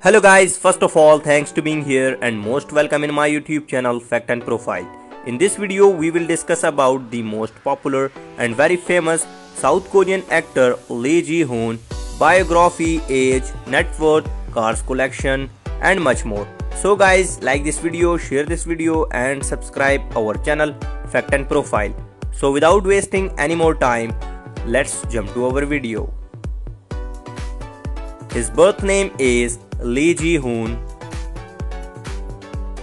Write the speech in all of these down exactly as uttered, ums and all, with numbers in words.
Hello guys, first of all thanks to being here and most welcome in my YouTube channel Fact and Profile. In this video we will discuss about the most popular and very famous South Korean actor Lee Ji Hoon, biography, age, net worth, cars collection and much more. So guys, like this video, share this video and subscribe our channel Fact and Profile. So without wasting any more time, let's jump to our video. His birth name is Lee Ji Hoon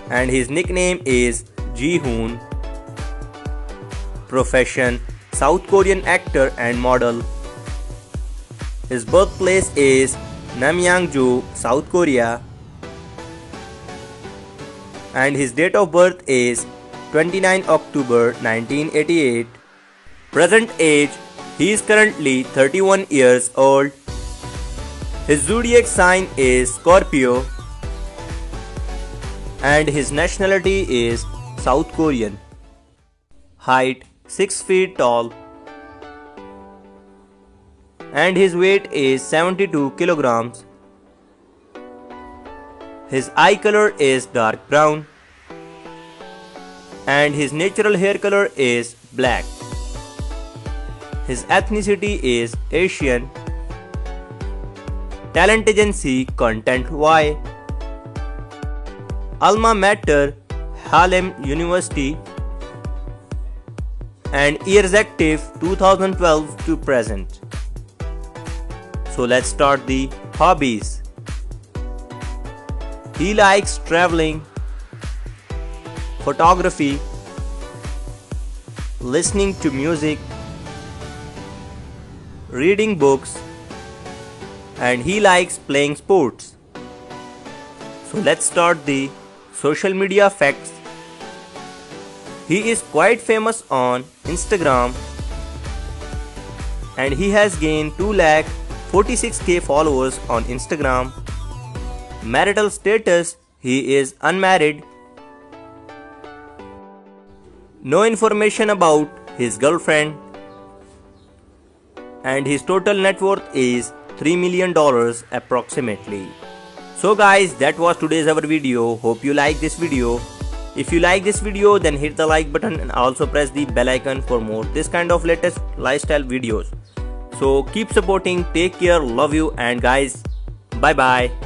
and his nickname is Ji Hoon. Profession: South Korean actor and model. His birthplace is Namyangju, South Korea, and his date of birth is twenty-ninth October nineteen eighty-eight. Present age: he is currently thirty-one years old. His zodiac sign is Scorpio and his nationality is South Korean. Height: six feet tall and his weight is seventy-two kilograms. His eye color is dark brown and his natural hair color is black. His ethnicity is Asian. Talent agency: Content Y. Alma mater: Halim University, and years active: two thousand twelve to present. So let's start the hobbies. He likes traveling, photography, listening to music, reading books, and he likes playing sports. So let's start the social media facts. He is quite famous on Instagram and he has gained two lakh forty-six thousand followers on Instagram. Marital status: he is unmarried. No information about his girlfriend, and his total net worth is three million dollars approximately. So guys, that was today's our video. Hope you like this video. If you like this video, then hit the like button and also press the bell icon for more this kind of latest lifestyle videos. So keep supporting, take care, love you, and guys, bye bye.